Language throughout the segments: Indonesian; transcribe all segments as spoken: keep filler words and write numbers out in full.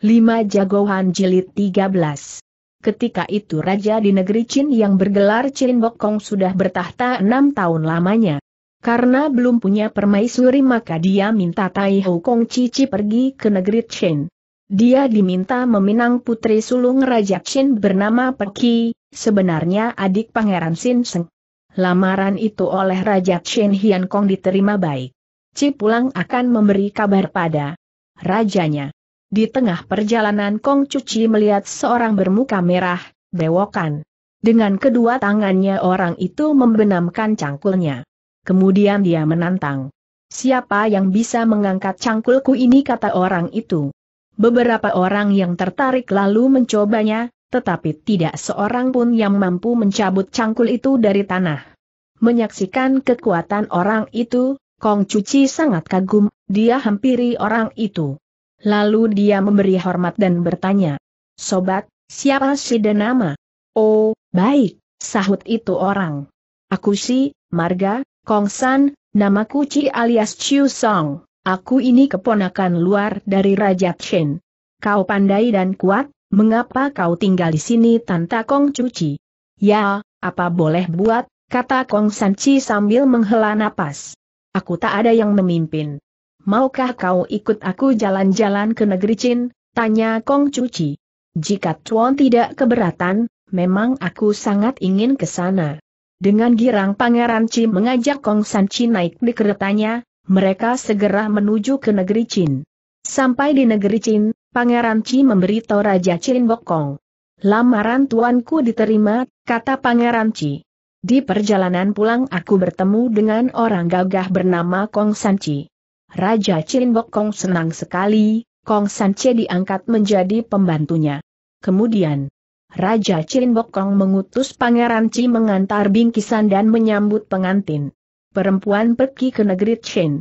lima Jagoan Jilid tiga belas. Ketika itu raja di negeri Chin yang bergelar Chin Bok Kong sudah bertahta enam tahun lamanya. Karena belum punya permaisuri maka dia minta Tai Hukong Cici pergi ke negeri Chin. Dia diminta meminang putri sulung Raja Chen bernama Pek Lihi, sebenarnya adik Pangeran Sin Seng. Lamaran itu oleh Raja Chin Hian Kong diterima baik. Ci pulang akan memberi kabar pada rajanya. Di tengah perjalanan Kong Cuci melihat seorang bermuka merah, bewokan. Dengan kedua tangannya orang itu membenamkan cangkulnya. Kemudian dia menantang. Siapa yang bisa mengangkat cangkulku ini, kata orang itu. Beberapa orang yang tertarik lalu mencobanya, tetapi tidak seorang pun yang mampu mencabut cangkul itu dari tanah. Menyaksikan kekuatan orang itu, Kong Cuci sangat kagum, dia hampiri orang itu. Lalu dia memberi hormat dan bertanya, "Sobat, siapa si dan nama?" "Oh, baik," sahut itu orang. "Aku si, marga, Kong San, namaku Ci alias Chiu Song. Aku ini keponakan luar dari Raja Chen. Kau pandai dan kuat, mengapa kau tinggal di sini?" tanta Kong Cuci. "Ya, apa boleh buat," kata Kong San Chi sambil menghela napas. "Aku tak ada yang memimpin. Maukah kau ikut aku jalan-jalan ke negeri Chin?" tanya Kong Cuci. "Jika Tuan tidak keberatan, memang aku sangat ingin ke sana." Dengan girang Pangeran Chi mengajak Kong San Chi naik di keretanya, mereka segera menuju ke negeri Chin. Sampai di negeri Chin, Pangeran Chi memberitahu Raja Chin Bok Kong. "Lamaran tuanku diterima," kata Pangeran Chi. "Di perjalanan pulang aku bertemu dengan orang gagah bernama Kong San Chi." Raja Chin Bok Kong senang sekali, Kong San Chi diangkat menjadi pembantunya. Kemudian, Raja Chin Bok Kong mengutus Pangeran Chi mengantar bingkisan dan menyambut pengantin perempuan pergi ke negeri Chin.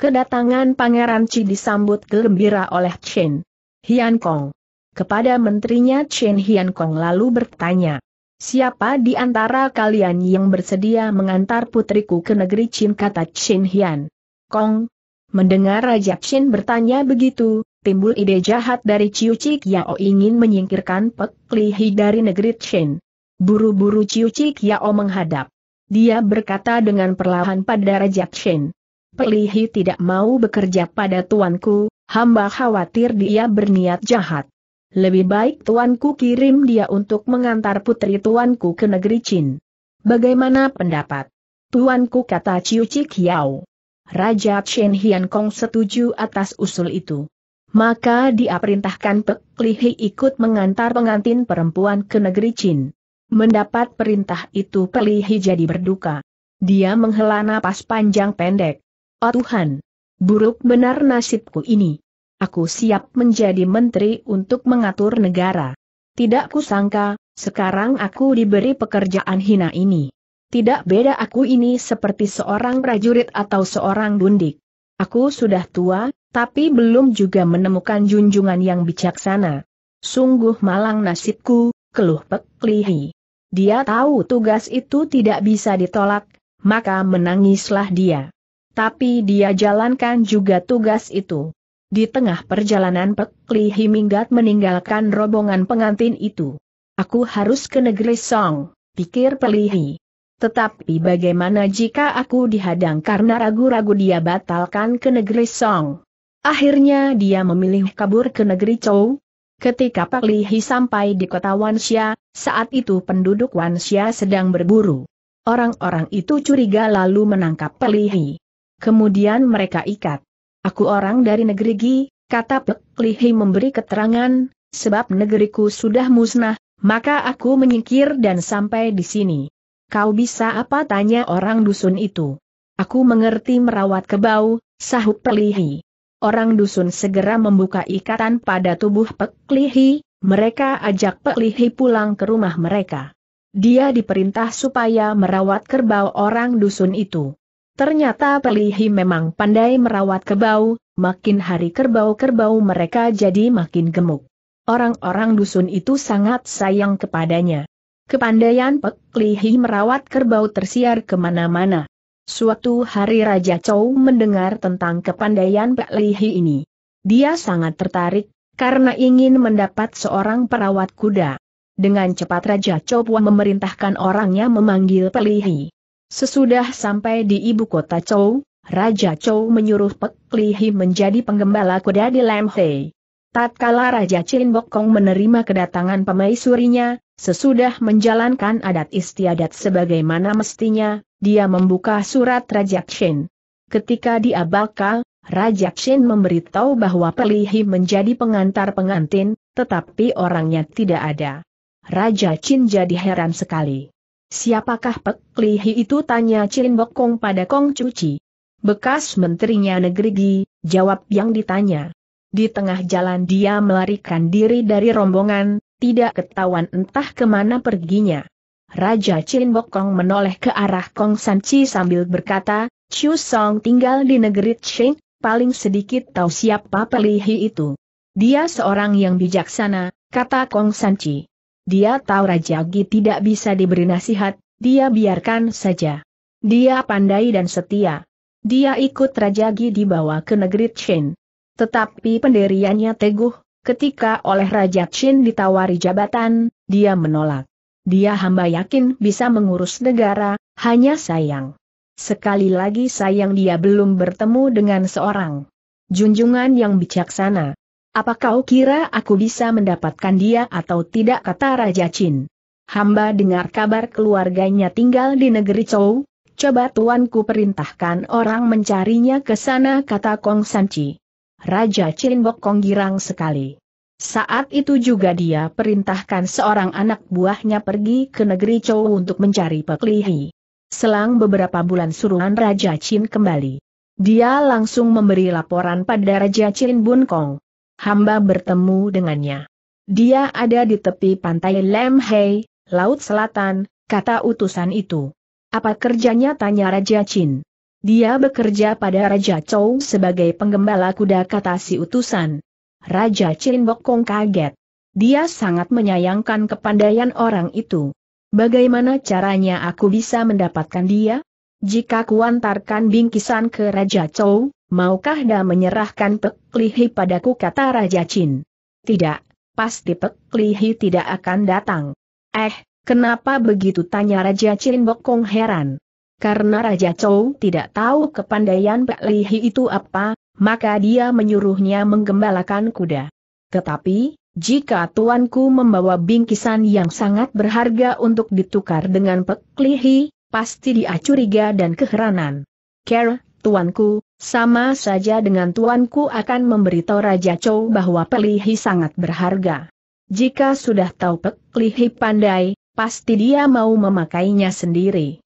Kedatangan Pangeran Chi disambut gembira oleh Chin Hian Kong. Kepada menterinya Chin Hian Kong lalu bertanya, "Siapa di antara kalian yang bersedia mengantar putriku ke negeri Chin?" kata Chin Hian Kong. Mendengar Raja Chen bertanya begitu, timbul ide jahat dari Ciucik Yao ingin menyingkirkan Pek Lihi dari negeri Chen. Buru-buru Ciucik Yao menghadap. Dia berkata dengan perlahan pada Raja Chen, "Pek Lihi tidak mau bekerja pada tuanku, hamba khawatir dia berniat jahat. Lebih baik tuanku kirim dia untuk mengantar putri tuanku ke negeri Chin. Bagaimana pendapat tuanku?" kata Ciucik Yao. Raja Chen Hian Kong setuju atas usul itu. Maka dia perintahkan Pek Lihi ikut mengantar pengantin perempuan ke negeri Chin. Mendapat perintah itu Pek Lihi jadi berduka. Dia menghela napas panjang pendek. "Oh Tuhan, buruk benar nasibku ini. Aku siap menjadi menteri untuk mengatur negara. Tidak kusangka, sekarang aku diberi pekerjaan hina ini. Tidak beda aku ini seperti seorang prajurit atau seorang gundik. Aku sudah tua, tapi belum juga menemukan junjungan yang bijaksana. Sungguh malang nasibku," keluh Pek Lihi. Dia tahu tugas itu tidak bisa ditolak, maka menangislah dia. Tapi dia jalankan juga tugas itu. Di tengah perjalanan Pek Lihi minggat meninggalkan rombongan pengantin itu. "Aku harus ke negeri Song," pikir Pek Lihi. "Tetapi bagaimana jika aku dihadang?" Karena ragu-ragu dia batalkan ke negeri Song. Akhirnya dia memilih kabur ke negeri Chou. Ketika Pek Lihi sampai di kota Wansia, saat itu penduduk Wansia sedang berburu. Orang-orang itu curiga lalu menangkap Pek Lihi. Kemudian mereka ikat. "Aku orang dari negeri Gi," kata Pek Lihi memberi keterangan, "sebab negeriku sudah musnah, maka aku menyingkir dan sampai di sini." "Kau bisa apa?" tanya orang dusun itu. "Aku mengerti merawat kebau," sahut Pek Lihi. Orang dusun segera membuka ikatan pada tubuh Pek Lihi, mereka ajak Pek Lihi pulang ke rumah mereka. Dia diperintah supaya merawat kerbau orang dusun itu. Ternyata Pek Lihi memang pandai merawat kebau, makin hari kerbau-kerbau mereka jadi makin gemuk. Orang-orang dusun itu sangat sayang kepadanya. Kepandaian Pek Lihi merawat kerbau tersiar kemana-mana. Suatu hari Raja Chou mendengar tentang kepandaian Pek Lihi ini. Dia sangat tertarik, karena ingin mendapat seorang perawat kuda. Dengan cepat Raja Chou memerintahkan orangnya memanggil Pek Lihi. Sesudah sampai di ibu kota Chou, Raja Chou menyuruh Pek Lihi menjadi penggembala kuda di Lamhei. Tatkala Raja Chin Bok Kong menerima kedatangan pemaisurinya, sesudah menjalankan adat istiadat sebagaimana mestinya, dia membuka surat Raja Chen. Ketika dia bakal, Raja Chen memberitahu bahwa Pek Lihi menjadi pengantar pengantin, tetapi orangnya tidak ada. Raja Chen jadi heran sekali. "Siapakah Pek Lihi itu?" tanya Chin Bok Kong pada Kong Cuci. "Bekas menterinya Negeri Gi," jawab yang ditanya. Di tengah jalan dia melarikan diri dari rombongan, tidak ketahuan entah kemana perginya. Raja Chin Bok Kong menoleh ke arah Kong San Chi sambil berkata, "Chu Song tinggal di negeri Cheng. Paling sedikit tahu siapa Pek Lihi itu." "Dia seorang yang bijaksana," kata Kong San Chi. "Dia tahu Raja Gi tidak bisa diberi nasihat, dia biarkan saja. Dia pandai dan setia. Dia ikut Raja Gi dibawa ke negeri Chen. Tetapi pendiriannya teguh, ketika oleh Raja Chen ditawari jabatan, dia menolak. Dia hamba yakin bisa mengurus negara, hanya sayang. Sekali lagi sayang dia belum bertemu dengan seorang junjungan yang bijaksana. Apa kau kira aku bisa mendapatkan dia atau tidak?" kata Raja Chen. "Hamba dengar kabar keluarganya tinggal di negeri Chou, coba tuanku perintahkan orang mencarinya ke sana," kata Kong San Chi. Raja Chen Bok Kong girang sekali. Saat itu juga dia perintahkan seorang anak buahnya pergi ke negeri Chou untuk mencari Pek Lihi. Selang beberapa bulan suruhan Raja Chen kembali. Dia langsung memberi laporan pada Raja Chen Bun Kong. "Hamba bertemu dengannya. Dia ada di tepi pantai Lamhei, Laut Selatan," kata utusan itu. "Apa kerjanya?" tanya Raja Chen. "Dia bekerja pada Raja Chou sebagai penggembala kuda," kata si utusan. Raja Chen Bok Kong kaget. Dia sangat menyayangkan kepandaian orang itu. "Bagaimana caranya aku bisa mendapatkan dia? Jika kuantarkan bingkisan ke Raja Chou, maukah dia menyerahkan Pek Lihi padaku?" kata Raja Chen. "Tidak, pasti Pek Lihi tidak akan datang." "Eh, kenapa begitu?" tanya Raja Chen Bok Kong heran. Karena Raja Chou tidak tahu kepandaian Pek Lihi itu apa, maka dia menyuruhnya menggembalakan kuda. "Tetapi, jika tuanku membawa bingkisan yang sangat berharga untuk ditukar dengan Pek Lihi, pasti dia curiga dan keheranan." "Ker, tuanku, sama saja dengan tuanku akan memberitahu Raja Chou bahwa Pek Lihi sangat berharga. Jika sudah tahu Pek Lihi pandai, pasti dia mau memakainya sendiri.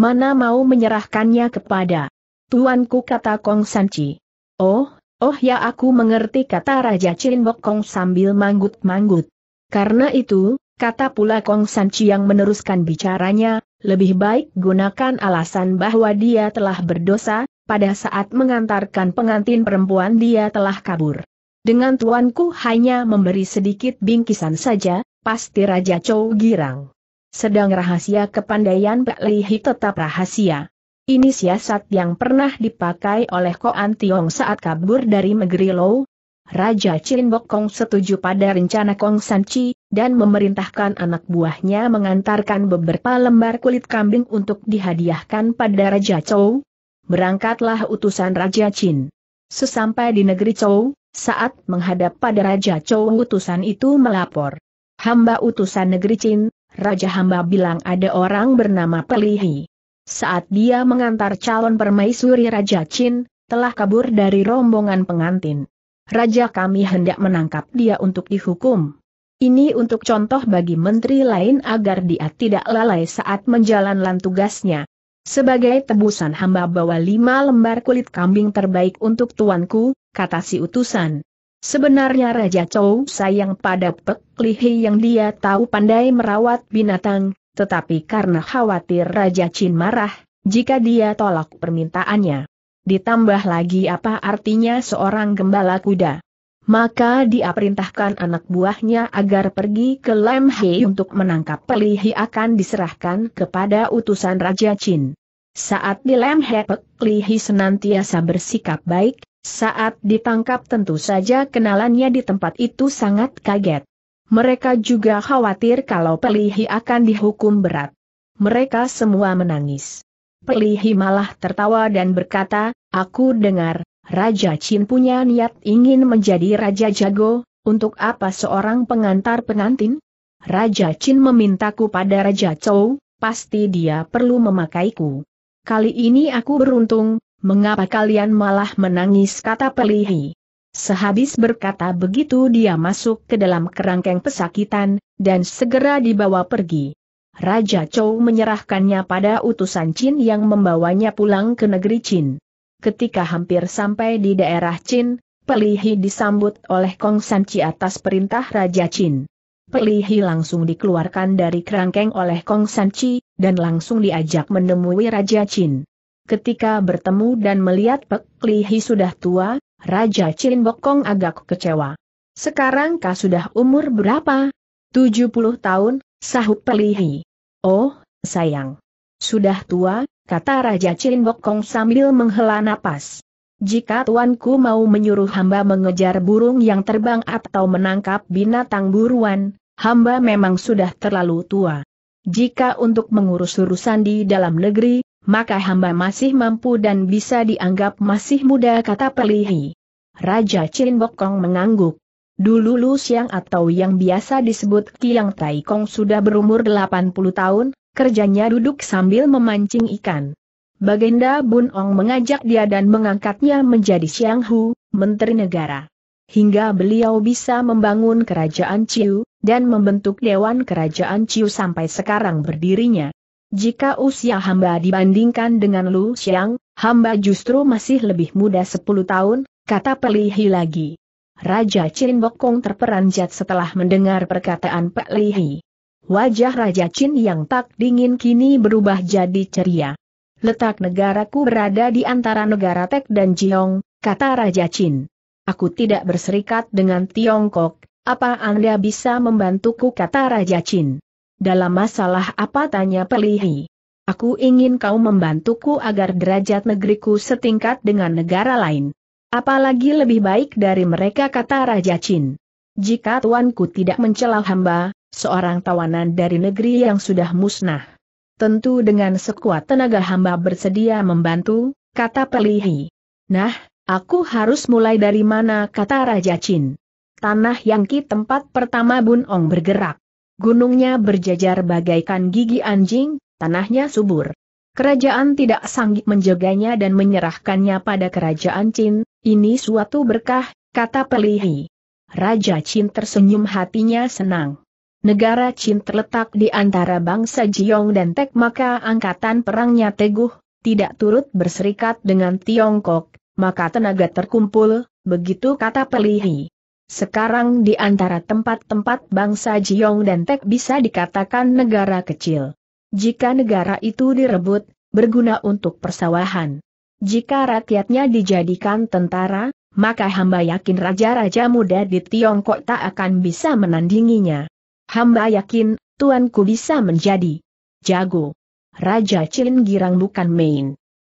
Mana mau menyerahkannya kepada tuanku," kata Kong San Chi. "Oh, oh ya, aku mengerti," kata Raja Chen Bok Kong sambil manggut-manggut. "Karena itu," kata pula Kong San Chi yang meneruskan bicaranya, "lebih baik gunakan alasan bahwa dia telah berdosa, pada saat mengantarkan pengantin perempuan dia telah kabur. Dengan tuanku hanya memberi sedikit bingkisan saja, pasti Raja Chou girang. Sedang rahasia kepandaian Pek Lihi tetap rahasia." Ini siasat yang pernah dipakai oleh Koan Tiong saat kabur dari negeri Lou. Raja Chen Bok Kong setuju pada rencana Kong San Chi, dan memerintahkan anak buahnya mengantarkan beberapa lembar kulit kambing untuk dihadiahkan pada Raja Chou. Berangkatlah utusan Raja Chen. Sesampai di negeri Chou, saat menghadap pada Raja Chou, utusan itu melapor. "Hamba utusan negeri Chen, Raja hamba bilang ada orang bernama Pek Lihi. Saat dia mengantar calon permaisuri Raja Chen, telah kabur dari rombongan pengantin. Raja kami hendak menangkap dia untuk dihukum. Ini untuk contoh bagi menteri lain agar dia tidak lalai saat menjalankan tugasnya. Sebagai tebusan hamba bawa lima lembar kulit kambing terbaik untuk tuanku," kata si utusan. Sebenarnya Raja Chou sayang pada Pek Lihi yang dia tahu pandai merawat binatang, tetapi karena khawatir Raja Chen marah jika dia tolak permintaannya. Ditambah lagi apa artinya seorang gembala kuda. Maka dia perintahkan anak buahnya agar pergi ke Lamhei untuk menangkap Pek Lihi akan diserahkan kepada utusan Raja Chen. Saat di Lamhei Pek Lihi senantiasa bersikap baik, Saat ditangkap tentu saja kenalannya di tempat itu sangat kaget. Mereka juga khawatir kalau Pek Lihi akan dihukum berat. Mereka semua menangis. Pek Lihi malah tertawa dan berkata, "Aku dengar, Raja Chen punya niat ingin menjadi Raja Jago, untuk apa seorang pengantar pengantin? Raja Chen memintaku pada Raja Chou, pasti dia perlu memakaiku. Kali ini aku beruntung, mengapa kalian malah menangis?" kata Pek Lihi. Sehabis berkata begitu dia masuk ke dalam kerangkeng pesakitan, dan segera dibawa pergi. Raja Chou menyerahkannya pada utusan Chin yang membawanya pulang ke negeri Chin. Ketika hampir sampai di daerah Chin, Pek Lihi disambut oleh Kong San Chi atas perintah Raja Chin. Pek Lihi langsung dikeluarkan dari kerangkeng oleh Kong San Chi, dan langsung diajak menemui Raja Chin. Ketika bertemu dan melihat Pek Lihi sudah tua, Raja Chin Bok Kong agak kecewa. "Sekarang kau sudah umur berapa?" tujuh puluh tahun, sahut Pek Lihi. "Oh, sayang. Sudah tua," kata Raja Chin Bok Kong sambil menghela napas. "Jika tuanku mau menyuruh hamba mengejar burung yang terbang atau menangkap binatang buruan, hamba memang sudah terlalu tua. Jika untuk mengurus urusan di dalam negeri, maka hamba masih mampu dan bisa dianggap masih muda," kata Pek Lihi. Raja Chin Bok Kong mengangguk. Dulu Lu Siang atau yang biasa disebut Kiang Tai Kong sudah berumur delapan puluh tahun, kerjanya duduk sambil memancing ikan. Baginda Bun Ong mengajak dia dan mengangkatnya menjadi Siang Hu, Menteri Negara. Hingga beliau bisa membangun kerajaan Ciu, dan membentuk Dewan Kerajaan Ciu sampai sekarang berdirinya. Jika usia hamba dibandingkan dengan Lu Xiang, hamba justru masih lebih muda sepuluh tahun, kata Pek Lihi lagi. Raja Chin Bok Kong terperanjat setelah mendengar perkataan Pek Lihi. Wajah Raja Chin yang tak dingin kini berubah jadi ceria. "Letak negaraku berada di antara negara Tek dan Jiong," kata Raja Chin. "Aku tidak berserikat dengan Tiongkok, apa Anda bisa membantuku?" kata Raja Chin. "Dalam masalah apa?" tanya Pek Lihi. "Aku ingin kau membantuku agar derajat negeriku setingkat dengan negara lain. Apalagi lebih baik dari mereka," kata Raja Chin. "Jika tuanku tidak mencela hamba, seorang tawanan dari negeri yang sudah musnah, tentu dengan sekuat tenaga hamba bersedia membantu," kata Pek Lihi. "Nah, aku harus mulai dari mana?" kata Raja Chin. "Tanah Yangki tempat pertama Bun Ong bergerak. Gunungnya berjajar bagaikan gigi anjing, tanahnya subur. Kerajaan tidak sanggup menjaganya dan menyerahkannya pada kerajaan Chin, ini suatu berkah," kata Pek Lihi. Raja Chin tersenyum, hatinya senang. Negara Chin terletak di antara bangsa Jiong dan Tek, maka angkatan perangnya teguh, tidak turut berserikat dengan Tiongkok, maka tenaga terkumpul, begitu kata Pek Lihi. Sekarang di antara tempat-tempat bangsa Jiong dan Tek bisa dikatakan negara kecil. Jika negara itu direbut, berguna untuk persawahan. Jika rakyatnya dijadikan tentara, maka hamba yakin raja-raja muda di Tiongkok tak akan bisa menandinginya. Hamba yakin, tuanku bisa menjadi jago. Raja Chin girang bukan main.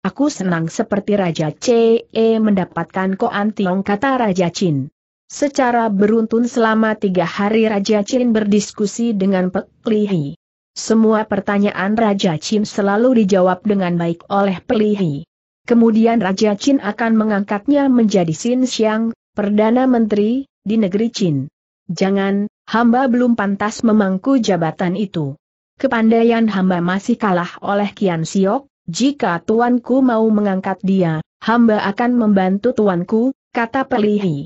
"Aku senang seperti Raja C E mendapatkan Koan Tiong," kata Raja Chin. Secara beruntun selama tiga hari Raja Chin berdiskusi dengan Pek Lihi. Semua pertanyaan Raja Chin selalu dijawab dengan baik oleh Pek Lihi. Kemudian Raja Chin akan mengangkatnya menjadi Sin Siang, Perdana Menteri, di negeri Chin. "Jangan, hamba belum pantas memangku jabatan itu. Kepandaian hamba masih kalah oleh Kian Siok, jika tuanku mau mengangkat dia, hamba akan membantu tuanku," kata Pek Lihi.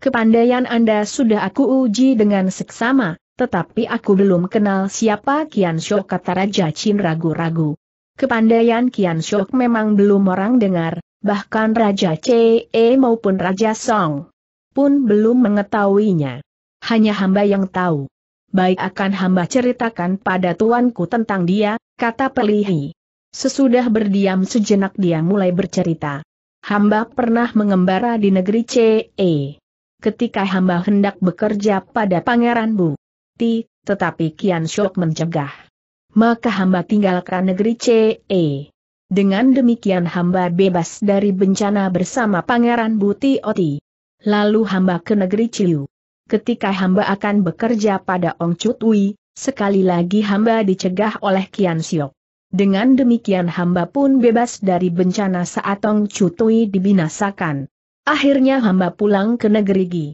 "Kepandaian Anda sudah aku uji dengan seksama, tetapi aku belum kenal siapa Kian Siok," kata Raja Chin ragu-ragu. "Kepandaian Kian Siok memang belum orang dengar, bahkan Raja C E maupun Raja Song pun belum mengetahuinya. Hanya hamba yang tahu. Baik, akan hamba ceritakan pada tuanku tentang dia," kata Pek Lihi. Sesudah berdiam sejenak dia mulai bercerita. "Hamba pernah mengembara di negeri C E. Ketika hamba hendak bekerja pada Pangeran Bu Buti, tetapi Kian Siok mencegah. Maka hamba tinggalkan negeri C E. Dengan demikian hamba bebas dari bencana bersama Pangeran Buti Oti. Lalu hamba ke negeri Ciu. Ketika hamba akan bekerja pada Ong Chutui, sekali lagi hamba dicegah oleh Kian Siok. Dengan demikian hamba pun bebas dari bencana saat Ong Chutui dibinasakan. Akhirnya hamba pulang ke negeri Gi.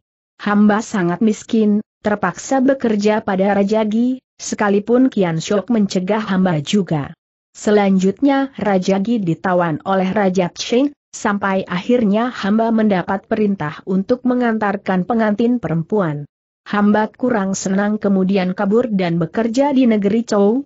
Hamba sangat miskin, terpaksa bekerja pada Raja Gi, sekalipun Kian Siok mencegah hamba juga. Selanjutnya Raja Gi ditawan oleh Raja Chen, sampai akhirnya hamba mendapat perintah untuk mengantarkan pengantin perempuan. Hamba kurang senang kemudian kabur dan bekerja di negeri Chou.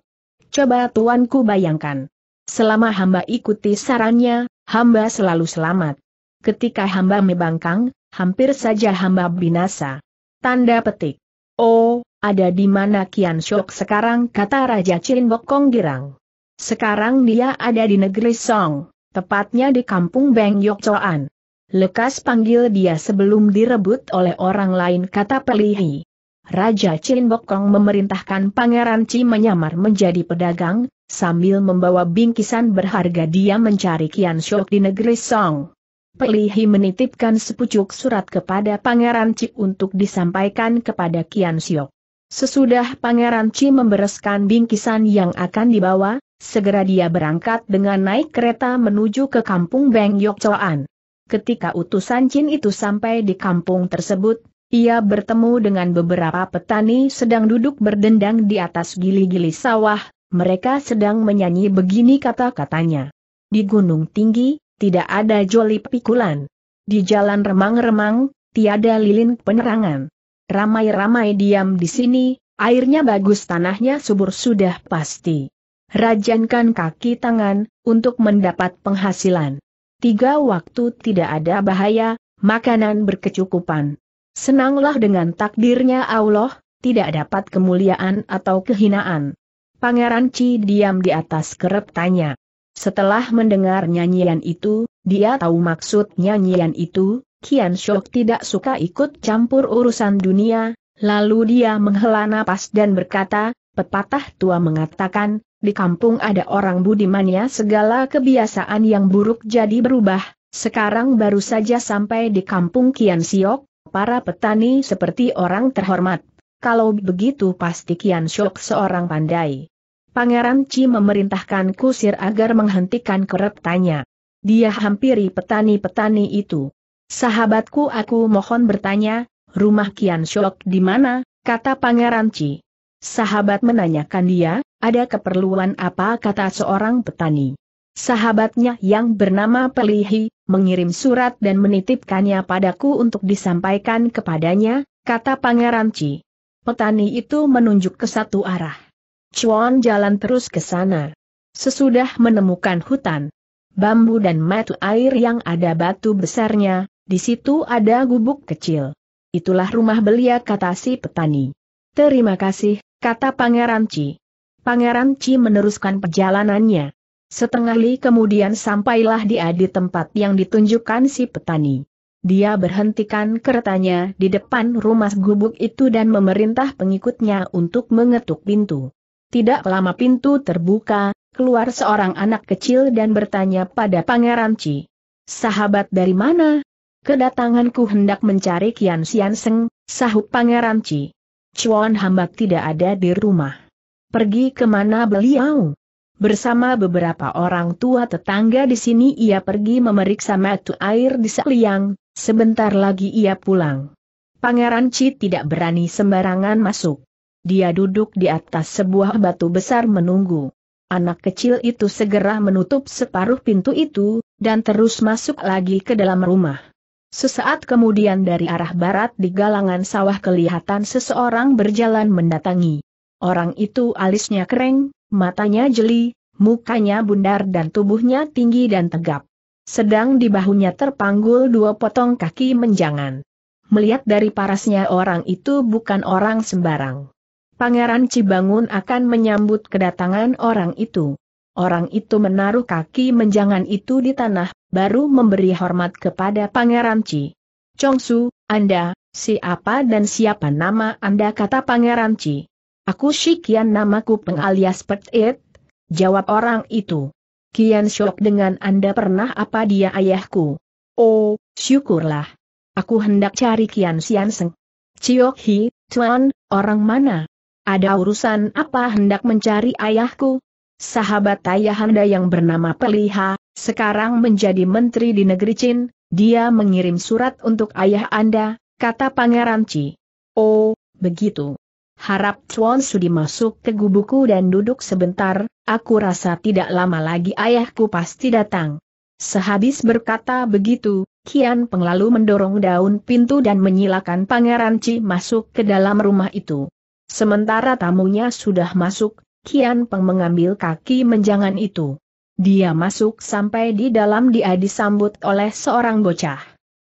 Coba tuanku bayangkan. Selama hamba ikuti sarannya, hamba selalu selamat. Ketika hamba membangkang, hampir saja hamba binasa. Tanda petik. Oh, ada di mana Kian Siok sekarang, kata Raja Chin Bok Kong girang. Sekarang dia ada di negeri Song, tepatnya di kampung Beng Yok Chuan. Lekas panggil dia sebelum direbut oleh orang lain, kata Pek Lihi. Raja Chin Bok Kong memerintahkan Pangeran Chi menyamar menjadi pedagang, sambil membawa bingkisan berharga dia mencari Kian Siok di negeri Song. Pek Lihi menitipkan sepucuk surat kepada Pangeran Chi untuk disampaikan kepada Kian Siok. Sesudah Pangeran Chi membereskan bingkisan yang akan dibawa, segera dia berangkat dengan naik kereta menuju ke kampung Beng Yok Chuan. Ketika utusan Chin itu sampai di kampung tersebut, ia bertemu dengan beberapa petani sedang duduk berdendang di atas gili-gili sawah. Mereka sedang menyanyi begini kata-katanya. Di gunung tinggi, tidak ada joli pikulan. Di jalan remang-remang, tiada lilin penerangan. Ramai-ramai diam di sini, airnya bagus tanahnya subur sudah pasti. Rajinkan kaki tangan, untuk mendapat penghasilan. Tiga waktu tidak ada bahaya, makanan berkecukupan. Senanglah dengan takdirnya Allah, tidak dapat kemuliaan atau kehinaan. Pangeran Chi diam di atas keretanya. Setelah mendengar nyanyian itu, dia tahu maksud nyanyian itu. Kian Siok tidak suka ikut campur urusan dunia, lalu dia menghela napas dan berkata, pepatah tua mengatakan, di kampung ada orang budimannya, segala kebiasaan yang buruk jadi berubah. Sekarang baru saja sampai di kampung Kian Siok, para petani seperti orang terhormat. Kalau begitu pasti Kian Siok seorang pandai. Pangeran Chi memerintahkan kusir agar menghentikan keretanya. Dia hampiri petani-petani itu. Sahabatku, aku mohon bertanya, rumah Kian Siok di mana? Kata Pangeran Chi. Sahabat menanyakan dia. Ada keperluan apa, kata seorang petani. Sahabatnya yang bernama Pek Lihi mengirim surat dan menitipkannya padaku untuk disampaikan kepadanya, kata Pangeran Chi. Petani itu menunjuk ke satu arah. Cuan jalan terus ke sana. Sesudah menemukan hutan bambu dan mata air yang ada batu besarnya, di situ ada gubuk kecil. Itulah rumah belia, kata si petani. Terima kasih, kata Pangeran Chi. Pangeran Chi meneruskan perjalanannya. Setengah li kemudian sampailah dia di tempat yang ditunjukkan si petani. Dia berhentikan keretanya di depan rumah gubuk itu dan memerintah pengikutnya untuk mengetuk pintu. Tidak lama pintu terbuka, keluar seorang anak kecil dan bertanya pada Pangeran Chi. Sahabat dari mana? Kedatanganku hendak mencari Kian Seng, sahut Pangeran Chi. Cuan hamba tidak ada di rumah. Pergi kemana beliau? Bersama beberapa orang tua tetangga di sini ia pergi memeriksa mata air di Seliang, sebentar lagi ia pulang. Pangeran Chi tidak berani sembarangan masuk. Dia duduk di atas sebuah batu besar menunggu. Anak kecil itu segera menutup separuh pintu itu, dan terus masuk lagi ke dalam rumah. Sesaat kemudian dari arah barat di galangan sawah kelihatan seseorang berjalan mendatangi. Orang itu alisnya kering, matanya jeli, mukanya bundar dan tubuhnya tinggi dan tegap. Sedang di bahunya terpanggul dua potong kaki menjangan. Melihat dari parasnya orang itu bukan orang sembarang. Pangeran Chi bangun akan menyambut kedatangan orang itu. Orang itu menaruh kaki menjangan itu di tanah, baru memberi hormat kepada Pangeran Chi. Chongsu, Anda, siapa dan siapa nama Anda, kata Pangeran Chi. Aku Shikian, namaku Peng alias Pet It, jawab orang itu. Kian Siok dengan Anda pernah apa dia ayahku? Oh, syukurlah. Aku hendak cari Kian Sian Seng. Siok Hi, Tuan, orang mana? Ada urusan apa hendak mencari ayahku? Sahabat ayahanda yang bernama Pek Lihi, sekarang menjadi menteri di negeri Chin, dia mengirim surat untuk ayah Anda, kata Pangeran Chi. Oh, begitu. Harap Tuan Sudi masuk ke gubuku dan duduk sebentar, aku rasa tidak lama lagi ayahku pasti datang. Sehabis berkata begitu, Kian Peng lalu mendorong daun pintu dan menyilakan Pangeran Chi masuk ke dalam rumah itu. Sementara tamunya sudah masuk, Kian Peng mengambil kaki menjangan itu. Dia masuk sampai di dalam, dia disambut oleh seorang bocah.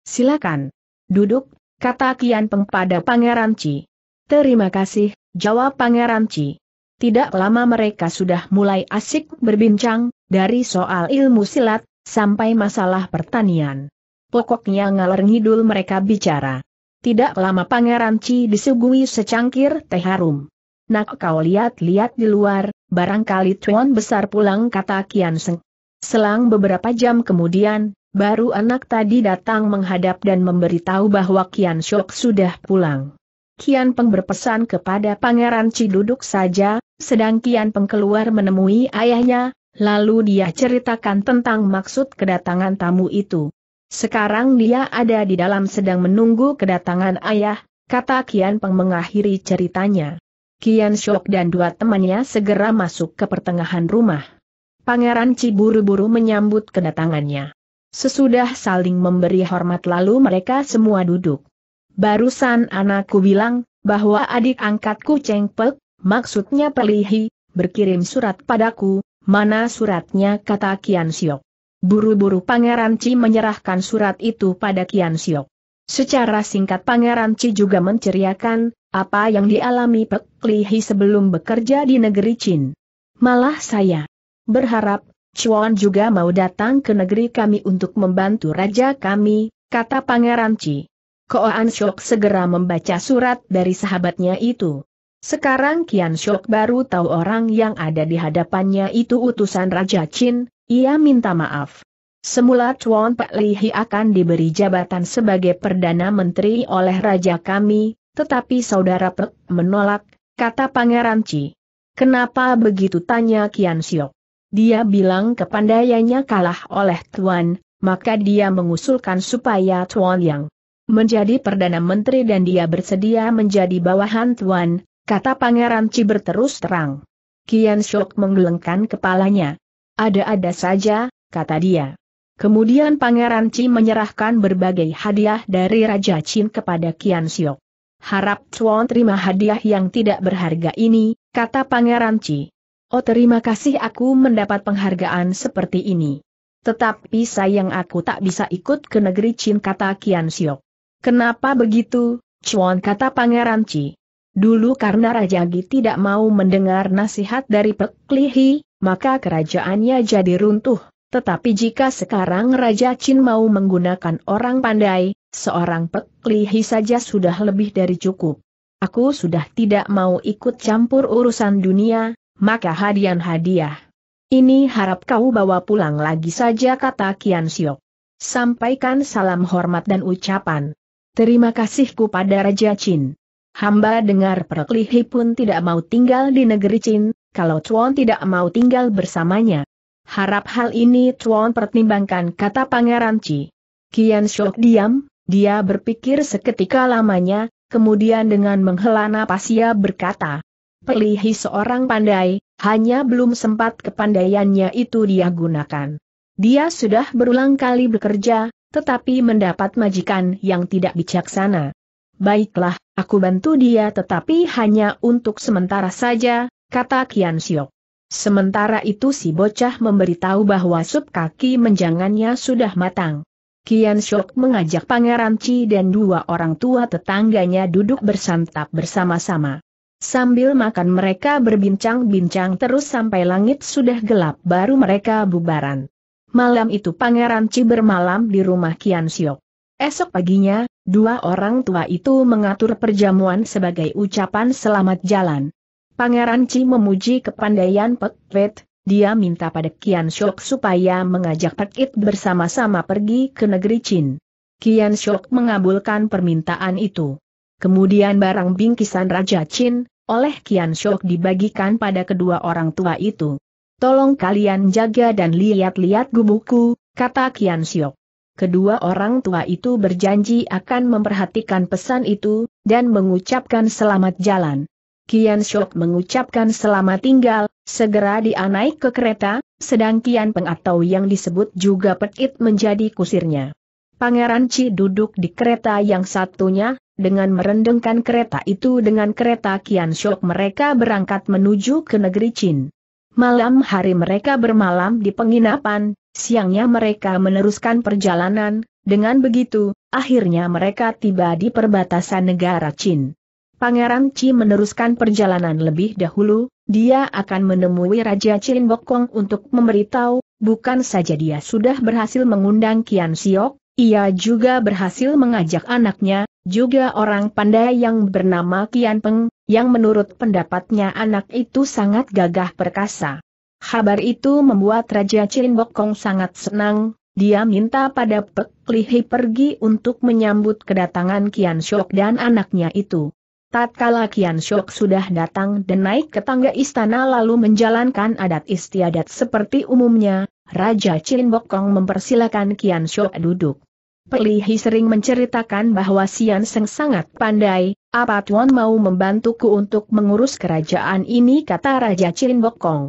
Silakan. Duduk, kata Kian Peng pada Pangeran Chi. Terima kasih, jawab Pangeran Chi. Tidak lama mereka sudah mulai asik berbincang, dari soal ilmu silat, sampai masalah pertanian. Pokoknya ngalor ngidul mereka bicara. Tidak lama Pangeran Chi disuguhi secangkir teh harum. Nak kau lihat-lihat di luar, barangkali Tuan besar pulang, kata Kian Seng. Selang beberapa jam kemudian, baru anak tadi datang menghadap dan memberitahu bahwa Kian Siok sudah pulang. Kian Peng berpesan kepada Pangeran Chi duduk saja, sedang Kian Peng keluar menemui ayahnya, lalu dia ceritakan tentang maksud kedatangan tamu itu. Sekarang dia ada di dalam sedang menunggu kedatangan ayah, kata Kian Peng mengakhiri ceritanya. Kian Siok dan dua temannya segera masuk ke pertengahan rumah. Pangeran Chi buru-buru menyambut kedatangannya. Sesudah saling memberi hormat lalu mereka semua duduk. Barusan anakku bilang, bahwa adik angkatku Cheng Pek, maksudnya Pek Lihi, berkirim surat padaku. Mana suratnya, kata Kian Siok. Buru-buru Pangeran Chi menyerahkan surat itu pada Kian Siok. Secara singkat Pangeran Chi juga menceriakan, apa yang dialami Pek Lihi sebelum bekerja di negeri Chin. Malah saya berharap, Chuan juga mau datang ke negeri kami untuk membantu raja kami, kata Pangeran Chi. Koan Siok segera membaca surat dari sahabatnya itu. Sekarang Kian Siok baru tahu orang yang ada di hadapannya itu utusan Raja Chin, ia minta maaf. Semula Tuan Pek Lihi akan diberi jabatan sebagai Perdana Menteri oleh Raja kami, tetapi saudara Pek menolak, kata Pangeran Chi. Kenapa begitu, tanya Kian Siok. Dia bilang kepandaiannya kalah oleh Tuan, maka dia mengusulkan supaya Tuan yang menjadi Perdana Menteri dan dia bersedia menjadi bawahan Tuan, kata Pangeran Chi berterus terang. Kian Siok menggelengkan kepalanya. Ada-ada saja, kata dia. Kemudian Pangeran Chi menyerahkan berbagai hadiah dari Raja Chin kepada Kian Siok. Harap Tuan terima hadiah yang tidak berharga ini, kata Pangeran Chi. Oh, terima kasih, aku mendapat penghargaan seperti ini. Tetapi sayang aku tak bisa ikut ke negeri Chin, kata Kian Siok. Kenapa begitu, Chuan, kata Pangeran Chi. Dulu karena Raja Gi tidak mau mendengar nasihat dari Pek Lihi, maka kerajaannya jadi runtuh. Tetapi jika sekarang Raja Chin mau menggunakan orang pandai, seorang Pek Lihi saja sudah lebih dari cukup. Aku sudah tidak mau ikut campur urusan dunia, maka hadiah-hadiah ini harap kau bawa pulang lagi saja, kata Kian Siok. Sampaikan salam hormat dan ucapan terima kasihku pada Raja Chin. Hamba dengar Pek Lihi pun tidak mau tinggal di negeri Chin, kalau Tuan tidak mau tinggal bersamanya. Harap hal ini Tuan pertimbangkan, kata Pangeran Chi. Kian Siok diam, dia berpikir seketika lamanya, kemudian dengan menghela napas ia berkata, Pek Lihi seorang pandai, hanya belum sempat kepandaiannya itu dia gunakan. Dia sudah berulang kali bekerja, tetapi mendapat majikan yang tidak bijaksana. Baiklah, aku bantu dia tetapi hanya untuk sementara saja, kata Kian Siok. Sementara itu si bocah memberitahu bahwa sup kaki menjangannya sudah matang. Kian Siok mengajak Pangeran Chi dan dua orang tua tetangganya duduk bersantap bersama-sama. Sambil makan mereka berbincang-bincang terus sampai langit sudah gelap, baru mereka bubaran. Malam itu Pangeran Chi bermalam di rumah Kian Siok. Esok paginya, dua orang tua itu mengatur perjamuan sebagai ucapan selamat jalan. Pangeran Chi memuji kepandaian Pek Vet, Dia minta pada Kian Siok supaya mengajak Pekit bersama-sama pergi ke negeri Chin. Kian Siok mengabulkan permintaan itu. Kemudian barang bingkisan Raja Chin, oleh Kian Siok dibagikan pada kedua orang tua itu. Tolong kalian jaga dan lihat-lihat gubukku, kata Kian Siok. Kedua orang tua itu berjanji akan memperhatikan pesan itu, dan mengucapkan selamat jalan. Kian Siok mengucapkan selamat tinggal, segera dia naik ke kereta, sedang Kian Peng atau yang disebut juga Pekit menjadi kusirnya. Pangeran Chi duduk di kereta yang satunya, dengan merendengkan kereta itu dengan kereta Kian Siok mereka berangkat menuju ke negeri Chin. Malam hari mereka bermalam di penginapan, siangnya mereka meneruskan perjalanan, dengan begitu, akhirnya mereka tiba di perbatasan negara Chin. Pangeran Chi meneruskan perjalanan lebih dahulu, dia akan menemui Raja Chin Bok Kong untuk memberitahu, bukan saja dia sudah berhasil mengundang Kian Siok, ia juga berhasil mengajak anaknya, juga orang pandai yang bernama Kian Peng, yang menurut pendapatnya anak itu sangat gagah perkasa. Kabar itu membuat Raja Chin Bok Kong sangat senang. Dia minta pada Pek Lihi pergi untuk menyambut kedatangan Kian Siok dan anaknya itu. Tatkala Kian Siok sudah datang dan naik ke tangga istana lalu menjalankan adat istiadat seperti umumnya, Raja Chin Bok Kong mempersilakan Kian Siok duduk. Pek Lihi sering menceritakan bahwa Sian Seng sangat pandai, apa tuan mau membantuku untuk mengurus kerajaan ini, kata Raja Chin Bok Kong.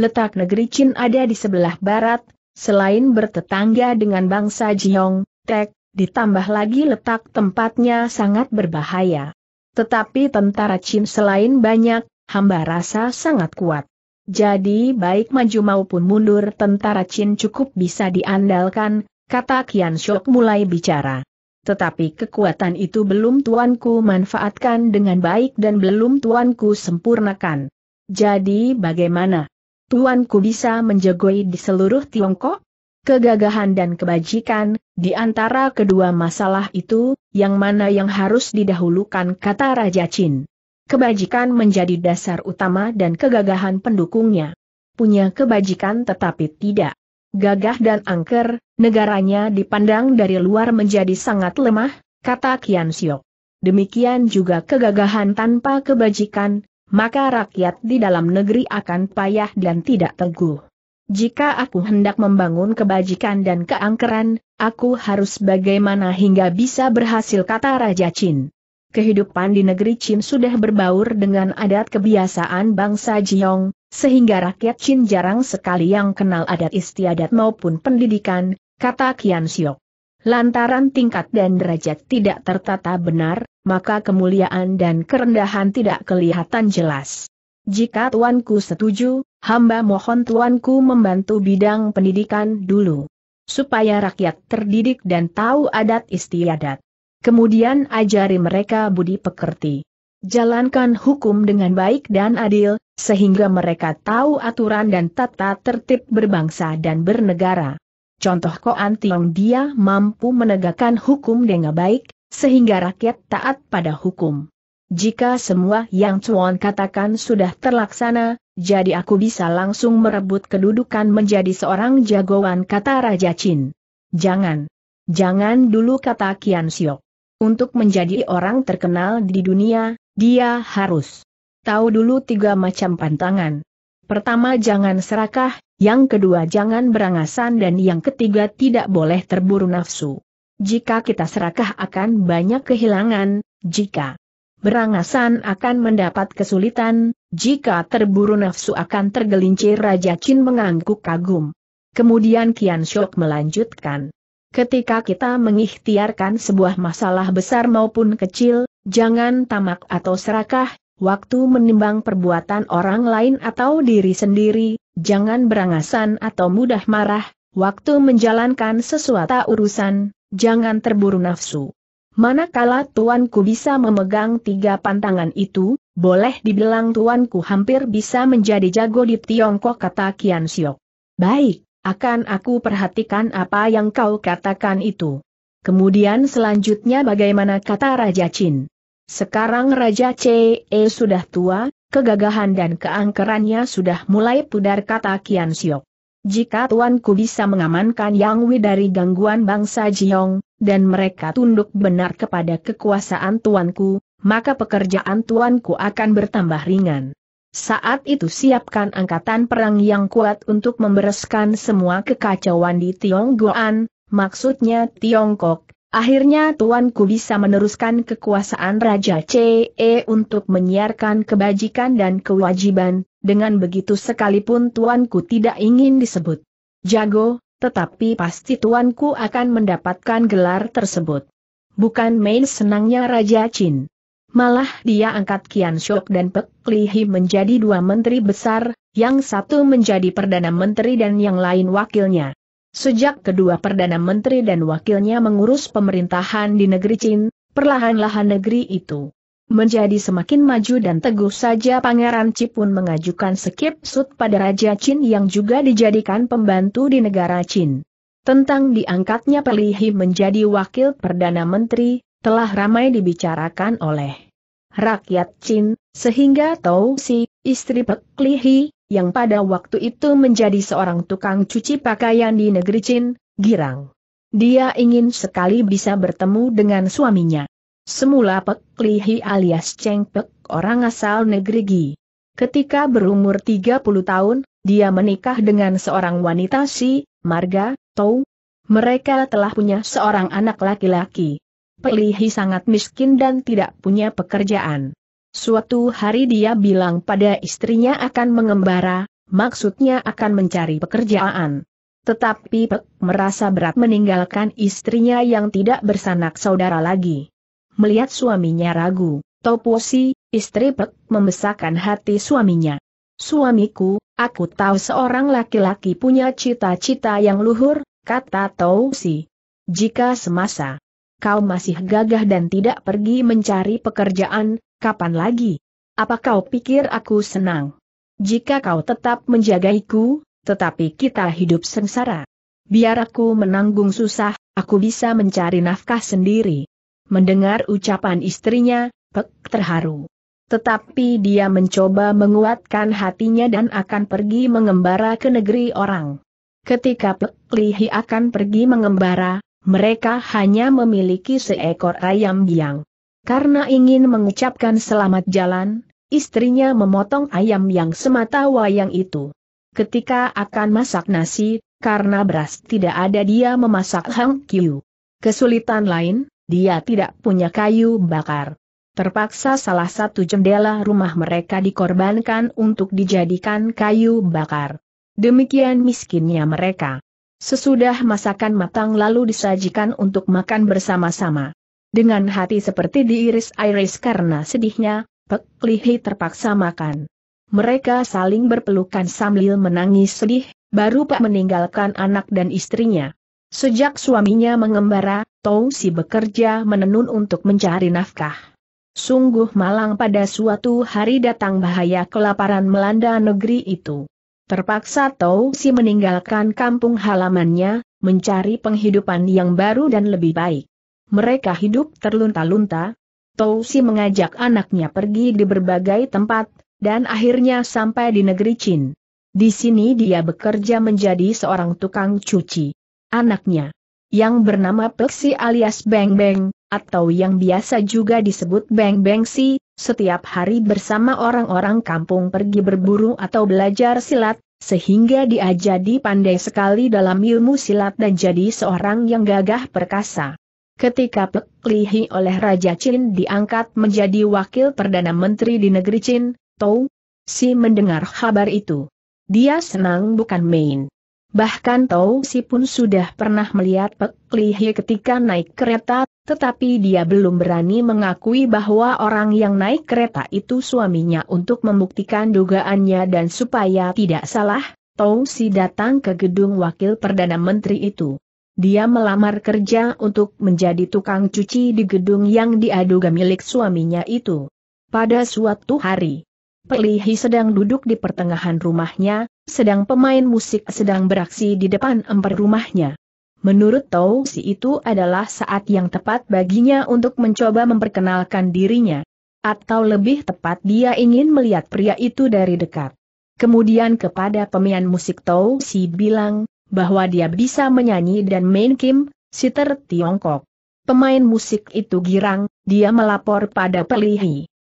Letak negeri Chin ada di sebelah barat, selain bertetangga dengan bangsa Jiong, Tek, ditambah lagi letak tempatnya sangat berbahaya. Tetapi tentara Chin selain banyak, hamba rasa sangat kuat. Jadi baik maju maupun mundur tentara Chin cukup bisa diandalkan, kata Kian Siok mulai bicara. Tetapi kekuatan itu belum tuanku manfaatkan dengan baik dan belum tuanku sempurnakan. Jadi bagaimana? Tuanku bisa menjagoi di seluruh Tiongkok? Kegagahan dan kebajikan, di antara kedua masalah itu, yang mana yang harus didahulukan, kata Raja Chin. Kebajikan menjadi dasar utama dan kegagahan pendukungnya. Punya kebajikan tetapi tidak gagah dan angker, negaranya dipandang dari luar menjadi sangat lemah, kata Kian Siok. Demikian juga kegagahan tanpa kebajikan, maka rakyat di dalam negeri akan payah dan tidak teguh. Jika aku hendak membangun kebajikan dan keangkeran, aku harus bagaimana hingga bisa berhasil, kata Raja Chin. Kehidupan di negeri Chin sudah berbaur dengan adat kebiasaan bangsa Jiong, sehingga rakyat Chin jarang sekali yang kenal adat istiadat maupun pendidikan, kata Kian Siok. Lantaran tingkat dan derajat tidak tertata benar, maka kemuliaan dan kerendahan tidak kelihatan jelas. Jika tuanku setuju, hamba mohon tuanku membantu bidang pendidikan dulu, supaya rakyat terdidik dan tahu adat istiadat. Kemudian ajari mereka budi pekerti. Jalankan hukum dengan baik dan adil, sehingga mereka tahu aturan dan tata tertib berbangsa dan bernegara. Contoh Koan Tiong, dia mampu menegakkan hukum dengan baik, sehingga rakyat taat pada hukum. Jika semua yang Tuan katakan sudah terlaksana, jadi aku bisa langsung merebut kedudukan menjadi seorang jagoan, kata Raja Chin. Jangan. Jangan dulu, kata Kian Siok. Untuk menjadi orang terkenal di dunia, dia harus tahu dulu tiga macam pantangan. Pertama, jangan serakah, yang kedua jangan berangasan, dan yang ketiga tidak boleh terburu nafsu. Jika kita serakah akan banyak kehilangan, jika berangasan akan mendapat kesulitan, jika terburu nafsu akan tergelincir. Raja Chin mengangguk kagum. Kemudian Kian Siok melanjutkan. Ketika kita mengikhtiarkan sebuah masalah besar maupun kecil, jangan tamak atau serakah, waktu menimbang perbuatan orang lain atau diri sendiri, jangan berangasan atau mudah marah, waktu menjalankan sesuatu urusan, jangan terburu nafsu. Manakala tuanku bisa memegang tiga pantangan itu, boleh dibilang tuanku hampir bisa menjadi jago di Tiongkok, kata Kian Siok. Baik, akan aku perhatikan apa yang kau katakan itu. Kemudian selanjutnya bagaimana, kata Raja Chin. Sekarang Raja C E sudah tua, Kegagahan dan keangkerannya sudah mulai pudar, kata Kian Siok. Jika tuanku bisa mengamankan Yang Wei dari gangguan bangsa Jiong, dan mereka tunduk benar kepada kekuasaan tuanku, maka pekerjaan tuanku akan bertambah ringan. Saat itu siapkan angkatan perang yang kuat untuk membereskan semua kekacauan di Tionggoan, maksudnya Tiongkok. Akhirnya tuanku bisa meneruskan kekuasaan Raja C E untuk menyiarkan kebajikan dan kewajiban, dengan begitu sekalipun tuanku tidak ingin disebut jago, tetapi pasti tuanku akan mendapatkan gelar tersebut. Bukan main senangnya Raja Chin. Malah dia angkat Kian Siok dan Pek Lihi menjadi dua menteri besar, yang satu menjadi Perdana Menteri dan yang lain wakilnya. Sejak kedua Perdana Menteri dan wakilnya mengurus pemerintahan di negeri Chin, perlahan-lahan negeri itu menjadi semakin maju dan teguh. Saja Pangeran Chi pun mengajukan skip sut pada Raja Chin yang juga dijadikan pembantu di negara Chin. Tentang diangkatnya Pek Lihi menjadi wakil Perdana Menteri, telah ramai dibicarakan oleh rakyat Chin, sehingga Tau Si, istri Pek Lihi, yang pada waktu itu menjadi seorang tukang cuci pakaian di negeri Chin, girang. Dia ingin sekali bisa bertemu dengan suaminya. Semula Pek Lihi alias Cheng Pek orang asal negeri Gi. Ketika berumur tiga puluh tahun, dia menikah dengan seorang wanita Si, marga Tou. Mereka telah punya seorang anak laki-laki. Pek Lihi sangat miskin dan tidak punya pekerjaan. Suatu hari dia bilang pada istrinya akan mengembara, maksudnya akan mencari pekerjaan. Tetapi Pek merasa berat meninggalkan istrinya yang tidak bersanak saudara lagi. Melihat suaminya ragu, Tauposi, istri Pek, membesarkan hati suaminya. Suamiku, aku tahu seorang laki-laki punya cita-cita yang luhur, kata Tauposi. Jika semasa kau masih gagah dan tidak pergi mencari pekerjaan, kapan lagi? Apa kau pikir aku senang? Jika kau tetap menjagaiku, tetapi kita hidup sengsara. Biar aku menanggung susah, aku bisa mencari nafkah sendiri. Mendengar ucapan istrinya, Pek terharu. Tetapi dia mencoba menguatkan hatinya dan akan pergi mengembara ke negeri orang. Ketika Pek Lihi akan pergi mengembara, mereka hanya memiliki seekor ayam biang. Karena ingin mengucapkan selamat jalan, istrinya memotong ayam yang semata wayang itu. Ketika akan masak nasi, karena beras tidak ada, dia memasak hang kiu. Kesulitan lain, dia tidak punya kayu bakar. Terpaksa salah satu jendela rumah mereka dikorbankan untuk dijadikan kayu bakar. Demikian miskinnya mereka. Sesudah masakan matang lalu disajikan untuk makan bersama-sama. Dengan hati seperti diiris-iris karena sedihnya, Pek Lihi terpaksa makan. Mereka saling berpelukan sambil menangis sedih, baru Pek meninggalkan anak dan istrinya. Sejak suaminya mengembara, Tau Si bekerja menenun untuk mencari nafkah. Sungguh malang pada suatu hari datang bahaya kelaparan melanda negeri itu. Terpaksa Tau Si meninggalkan kampung halamannya, mencari penghidupan yang baru dan lebih baik. Mereka hidup terlunta-lunta. Tau Si mengajak anaknya pergi di berbagai tempat, dan akhirnya sampai di negeri Chin. Di sini dia bekerja menjadi seorang tukang cuci. Anaknya, yang bernama Pek Si alias Beng Beng, atau yang biasa juga disebut Beng Beng Si, setiap hari bersama orang-orang kampung pergi berburu atau belajar silat, sehingga dia jadi pandai sekali dalam ilmu silat dan jadi seorang yang gagah perkasa. Ketika Pek Lihi oleh Raja Chin diangkat menjadi wakil Perdana Menteri di negeri Chin, Tau Si mendengar kabar itu. Dia senang bukan main. Bahkan Tau Si pun sudah pernah melihat Pek Lihi ketika naik kereta, tetapi dia belum berani mengakui bahwa orang yang naik kereta itu suaminya. Untuk membuktikan dugaannya dan supaya tidak salah, Tau Si datang ke gedung wakil Perdana Menteri itu. Dia melamar kerja untuk menjadi tukang cuci di gedung yang diaduga milik suaminya itu. Pada suatu hari, Pek Lihi sedang duduk di pertengahan rumahnya, sedang pemain musik sedang beraksi di depan emper rumahnya. Menurut Tau Si itu adalah saat yang tepat baginya untuk mencoba memperkenalkan dirinya. Atau lebih tepat dia ingin melihat pria itu dari dekat. Kemudian kepada pemain musik Tau Si bilang, bahwa dia bisa menyanyi dan main kim, siter Tiongkok. Pemain musik itu girang, dia melapor pada Pek Lihi.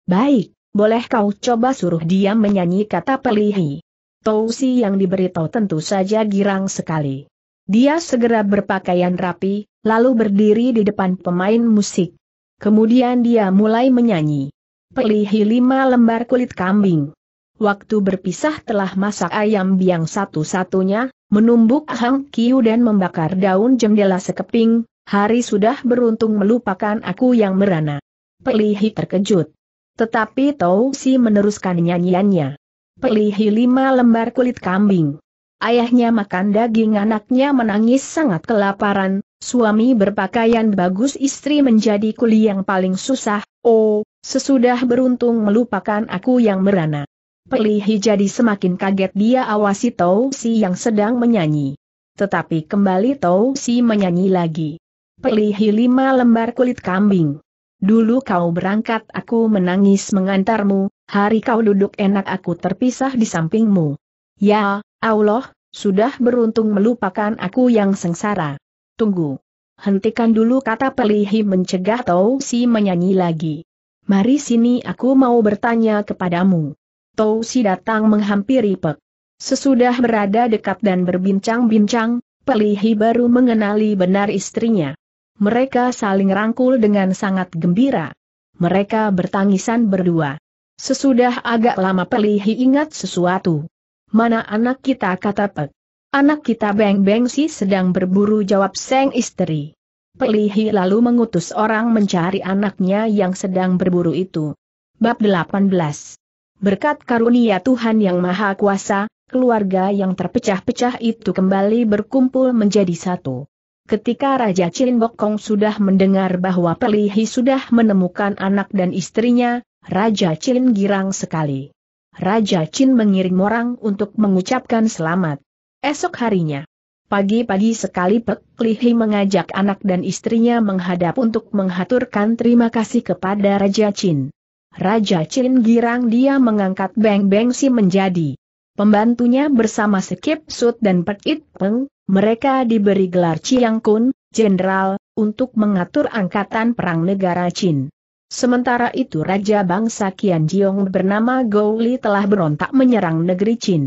Baik, boleh kau coba suruh dia menyanyi, kata Pek Lihi. Tau Si yang diberitahu tentu saja girang sekali. Dia segera berpakaian rapi, lalu berdiri di depan pemain musik. Kemudian dia mulai menyanyi. Pek Lihi lima lembar kulit kambing. Waktu berpisah telah masak ayam biang satu-satunya, menumbuk hang kiu dan membakar daun jendela sekeping, hari sudah beruntung melupakan aku yang merana. Pek Lihi terkejut. Tetapi Tau Si meneruskan nyanyiannya. Pek Lihi lima lembar kulit kambing. Ayahnya makan daging, anaknya menangis sangat kelaparan, suami berpakaian bagus, istri menjadi kuli yang paling susah, oh, sesudah beruntung melupakan aku yang merana. Pek Lihi jadi semakin kaget, dia awasi Tau Si yang sedang menyanyi. Tetapi kembali Tau Si menyanyi lagi. Pek Lihi lima lembar kulit kambing. Dulu kau berangkat aku menangis mengantarmu, hari kau duduk enak aku terpisah di sampingmu. Ya, Allah, sudah beruntung melupakan aku yang sengsara. Tunggu. Hentikan dulu, kata Pek Lihi mencegah Tau Si menyanyi lagi. Mari sini, aku mau bertanya kepadamu. Tau Si datang menghampiri Pek. Sesudah berada dekat dan berbincang-bincang, Pek Lihi baru mengenali benar istrinya. Mereka saling rangkul dengan sangat gembira. Mereka bertangisan berdua. Sesudah agak lama Pek Lihi ingat sesuatu. Mana anak kita, kata Pek. Anak kita Beng Beng Si sedang berburu, jawab sang istri. Pek Lihi lalu mengutus orang mencari anaknya yang sedang berburu itu. Bab delapan belas. Berkat karunia Tuhan yang Maha Kuasa, keluarga yang terpecah-pecah itu kembali berkumpul menjadi satu. Ketika Raja Chin Bok Kong sudah mendengar bahwa Pek Lihi sudah menemukan anak dan istrinya, Raja Chin girang sekali. Raja Chin mengirim orang untuk mengucapkan selamat. Esok harinya, pagi-pagi sekali Pek Lihi mengajak anak dan istrinya menghadap untuk menghaturkan terima kasih kepada Raja Chin. Raja Chin girang, dia mengangkat Beng Beng Si menjadi pembantunya bersama Skip Sut dan Pek Peng. Mereka diberi gelar Ciang Kun, Jenderal, untuk mengatur angkatan perang negara Chin. Sementara itu Raja bangsa Kian Jiong bernama Gouli telah berontak menyerang negeri Chin.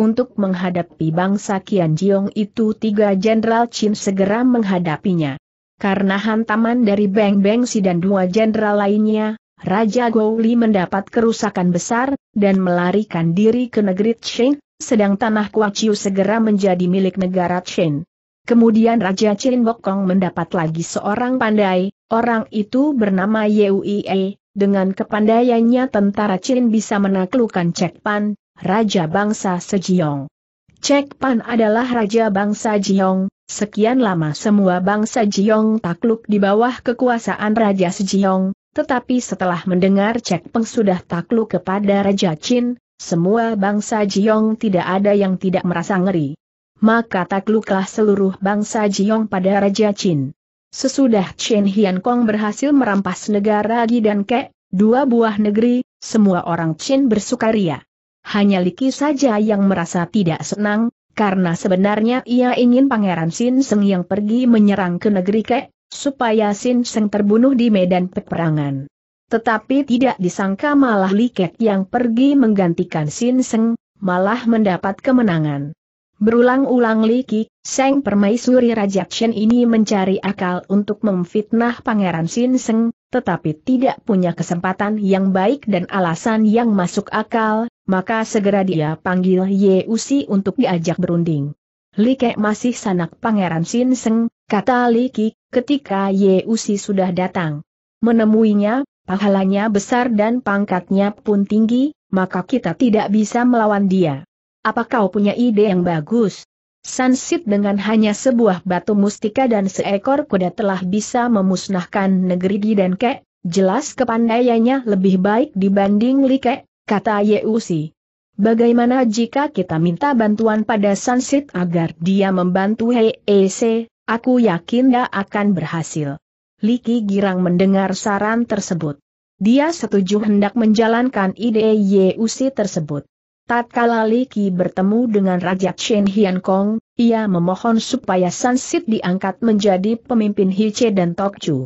Untuk menghadapi bangsa Kian Jiong itu tiga jenderal Chin segera menghadapinya. Karena hantaman dari Beng Beng Si dan dua jenderal lainnya, Raja Gouli mendapat kerusakan besar, dan melarikan diri ke negeri Qing, sedang tanah Kuaciu segera menjadi milik negara Qing. Kemudian Raja Chin Bok Kong mendapat lagi seorang pandai, orang itu bernama Ye Usi. Dengan kepandaiannya tentara Qing bisa menaklukkan Cek Pan, Raja bangsa Sejong. Cek Pan adalah Raja bangsa Jiong, sekian lama semua bangsa Jiong takluk di bawah kekuasaan Raja Sejong. Tetapi setelah mendengar Cek Peng sudah takluk kepada Raja Chin, semua bangsa Jiong tidak ada yang tidak merasa ngeri. Maka takluklah seluruh bangsa Jiong pada Raja Chin. Sesudah Chin Hian Kong berhasil merampas negara Gi dan Ke, dua buah negeri, semua orang Chin bersukaria. Hanya Li Ke saja yang merasa tidak senang, karena sebenarnya ia ingin Pangeran Sin Seng yang pergi menyerang ke negeri Ke, supaya Sin Seng terbunuh di medan peperangan. Tetapi tidak disangka malah Li Keqiang pergi menggantikan Sin Seng, malah mendapat kemenangan. Berulang-ulang Li Ke, sang permaisuri Raja Chen ini mencari akal untuk memfitnah Pangeran Sin Seng, tetapi tidak punya kesempatan yang baik dan alasan yang masuk akal, maka segera dia panggil Ye Usi untuk diajak berunding. Li Ke masih sanak Pangeran Sin Seng, kata Li Ke, ketika Ye Usi sudah datang. Menemuinya, pahalanya besar dan pangkatnya pun tinggi, maka kita tidak bisa melawan dia. Apa kau punya ide yang bagus? Sunsit dengan hanya sebuah batu mustika dan seekor kuda telah bisa memusnahkan negeri Gi dan Ke, jelas kepandaiannya lebih baik dibanding Li Ke, kata Ye Usi. Bagaimana jika kita minta bantuan pada Sunsit agar dia membantu H E C, aku yakin dia akan berhasil. Li Ke girang mendengar saran tersebut. Dia setuju hendak menjalankan ide Ye Usi tersebut. Tatkala Li Ke bertemu dengan Raja Chin Hian Kong, ia memohon supaya Sunsit diangkat menjadi pemimpin Hice dan Tok Chu.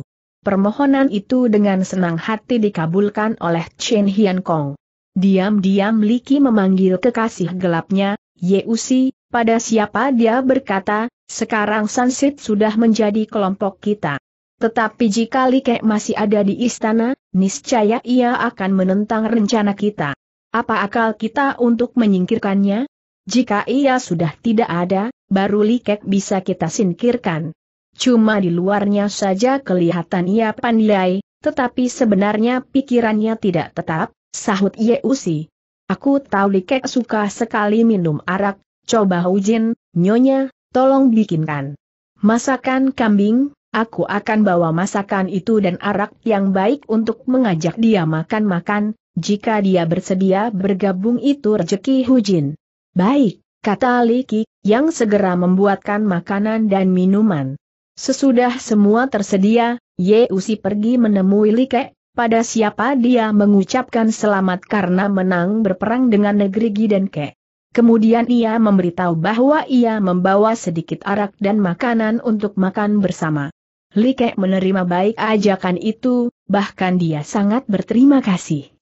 Permohonan itu dengan senang hati dikabulkan oleh Chin Hian Kong. Diam-diam Li Ke memanggil kekasih gelapnya, Ye Usi, pada siapa dia berkata, sekarang Sunsit sudah menjadi kelompok kita. Tetapi jika Li Ke masih ada di istana, niscaya ia akan menentang rencana kita. Apa akal kita untuk menyingkirkannya? Jika ia sudah tidak ada, baru Li Ke bisa kita singkirkan. Cuma di luarnya saja kelihatan ia pandai, tetapi sebenarnya pikirannya tidak tetap, sahut Ye Usi. Aku tahu Li Ke suka sekali minum arak, coba Hujin, nyonya, tolong bikinkan masakan kambing, aku akan bawa masakan itu dan arak yang baik untuk mengajak dia makan-makan. Jika dia bersedia bergabung itu rezeki Hujin. Baik, kata Li Ke, yang segera membuatkan makanan dan minuman. Sesudah semua tersedia, Ye Usi pergi menemui Li Ke, pada siapa dia mengucapkan selamat karena menang berperang dengan negeri Gi dan Ke. Kemudian ia memberitahu bahwa ia membawa sedikit arak dan makanan untuk makan bersama. Li Ke menerima baik ajakan itu, bahkan dia sangat berterima kasih.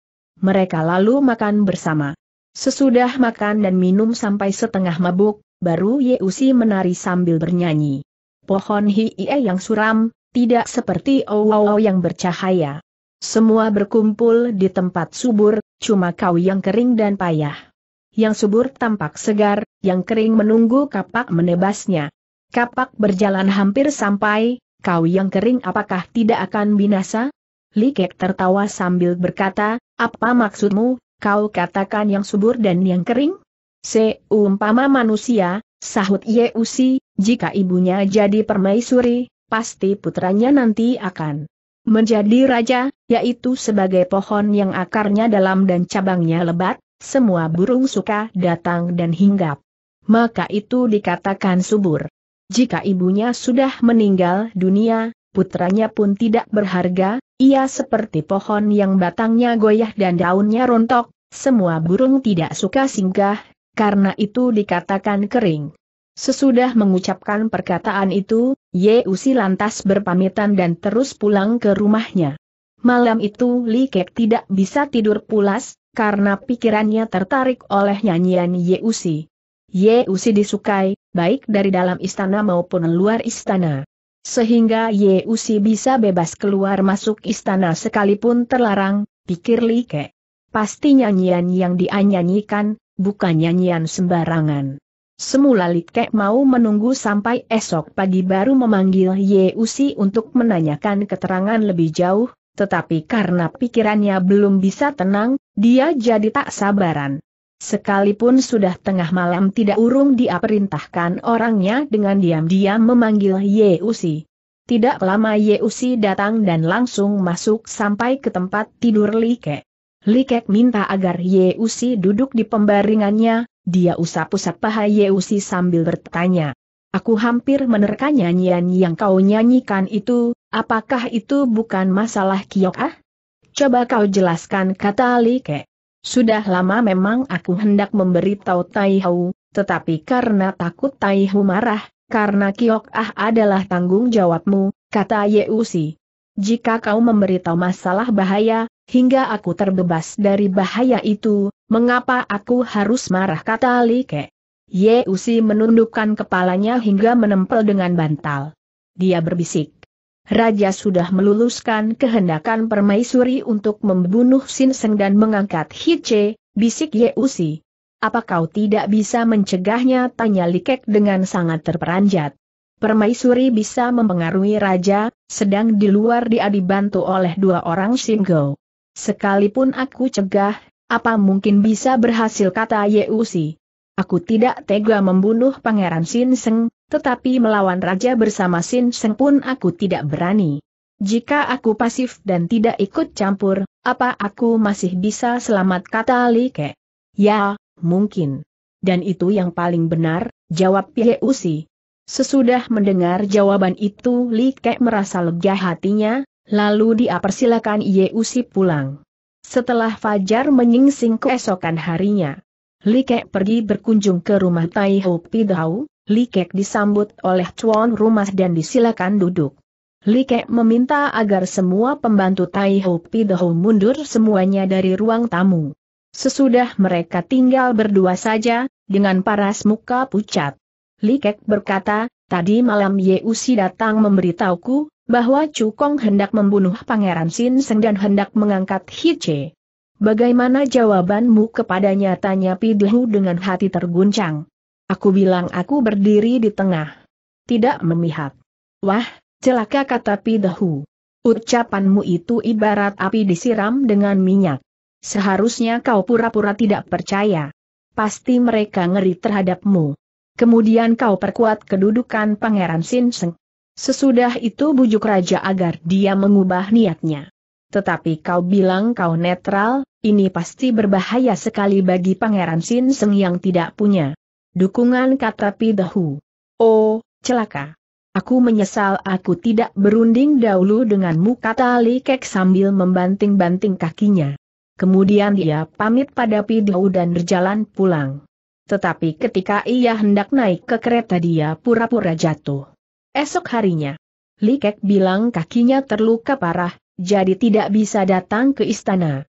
Mereka lalu makan bersama. Sesudah makan dan minum sampai setengah mabuk, baru Ye Usi menari sambil bernyanyi. Pohon hiie yang suram, tidak seperti owau yang bercahaya. Semua berkumpul di tempat subur, cuma kau yang kering dan payah. Yang subur tampak segar, yang kering menunggu kapak menebasnya. Kapak berjalan hampir sampai, kau yang kering apakah tidak akan binasa? Li Ke tertawa sambil berkata, apa maksudmu, kau katakan yang subur dan yang kering? Seumpama manusia, sahut Ye Usi, jika ibunya jadi permaisuri, pasti putranya nanti akan menjadi raja, yaitu sebagai pohon yang akarnya dalam dan cabangnya lebat, semua burung suka datang dan hinggap. Maka itu dikatakan subur. Jika ibunya sudah meninggal dunia, putranya pun tidak berharga, ia seperti pohon yang batangnya goyah dan daunnya rontok, semua burung tidak suka singgah, karena itu dikatakan kering. Sesudah mengucapkan perkataan itu, Ye Usi lantas berpamitan dan terus pulang ke rumahnya. Malam itu Li Ke tidak bisa tidur pulas, karena pikirannya tertarik oleh nyanyian Ye Usi. Ye Usi disukai, baik dari dalam istana maupun luar istana. Sehingga Ye Usi bisa bebas keluar masuk istana sekalipun terlarang, pikir Li Ke. Pasti nyanyian yang dianyanyikan, bukan nyanyian sembarangan. Semula Li Ke mau menunggu sampai esok pagi baru memanggil Ye Usi untuk menanyakan keterangan lebih jauh, tetapi karena pikirannya belum bisa tenang, dia jadi tak sabaran. Sekalipun sudah tengah malam tidak urung dia perintahkan orangnya dengan diam-diam memanggil Ye Usi. Tidak lama Ye Usi datang dan langsung masuk sampai ke tempat tidur Li Ke. Li Ke minta agar Ye Usi duduk di pembaringannya, dia usap-usap paha Ye Usi sambil bertanya. Aku hampir menerka nyanyian yang kau nyanyikan itu, apakah itu bukan masalah kiok ah? Coba kau jelaskan, kata Li Ke. Sudah lama memang aku hendak memberitahu Tai Hau, tetapi karena takut Tai Hau marah, karena Kiok Ah adalah tanggung jawabmu, kata Ye Usi. Jika kau memberitahu masalah bahaya, hingga aku terbebas dari bahaya itu, mengapa aku harus marah, kata Li Ke. Ye Usi menundukkan kepalanya hingga menempel dengan bantal. Dia berbisik. Raja sudah meluluskan kehendakan permaisuri untuk membunuh Sin Seng dan mengangkat Hice, bisik Ye Usi. Apa kau tidak bisa mencegahnya, tanya Li Ke dengan sangat terperanjat. Permaisuri bisa mempengaruhi raja, sedang di luar dia dibantu oleh dua orang Simgo. Sekalipun aku cegah, apa mungkin bisa berhasil, kata Ye Usi. Aku tidak tega membunuh Pangeran Sin Seng, tetapi melawan raja bersama Sin Seng pun aku tidak berani. Jika aku pasif dan tidak ikut campur, apa aku masih bisa selamat, kata Li Ke. Ya, mungkin. Dan itu yang paling benar, jawab Ye Usi. Sesudah mendengar jawaban itu Li Ke merasa lega hatinya, Lalu dia persilakan Ye Usi pulang. Setelah fajar menyingsing keesokan harinya, Li Ke pergi berkunjung ke rumah Tai Hukong Pidaho. Li Ke disambut oleh tuan rumah dan disilakan duduk. Li Ke meminta agar semua pembantu Tai Hukong Pidaho mundur semuanya dari ruang tamu. Sesudah mereka tinggal berdua saja, dengan paras muka pucat. Li Ke berkata, "Tadi malam Ye Usi datang memberitahuku bahwa Chu Kong hendak membunuh Pangeran Sin Seng dan hendak mengangkat Hice. Bagaimana jawabanmu kepadanya?" tanya Pidaho dengan hati terguncang. "Aku bilang aku berdiri di tengah, tidak memihak." "Wah, celaka," kata Pidaho. "Ucapanmu itu ibarat api disiram dengan minyak. Seharusnya kau pura-pura tidak percaya. Pasti mereka ngeri terhadapmu. Kemudian kau perkuat kedudukan Pangeran Sin Seng. Sesudah itu bujuk raja agar dia mengubah niatnya. Tetapi kau bilang kau netral, ini pasti berbahaya sekali bagi Pangeran Sin Seng yang tidak punya dukungan," kata Pidaho. "Oh, celaka. Aku menyesal aku tidak berunding dahulu denganmu," kata Li Ke sambil membanting-banting kakinya. Kemudian dia pamit pada Pidaho dan berjalan pulang. Tetapi ketika ia hendak naik ke kereta dia pura-pura jatuh. Esok harinya, Li Ke bilang kakinya terluka parah, jadi tidak bisa datang ke istana.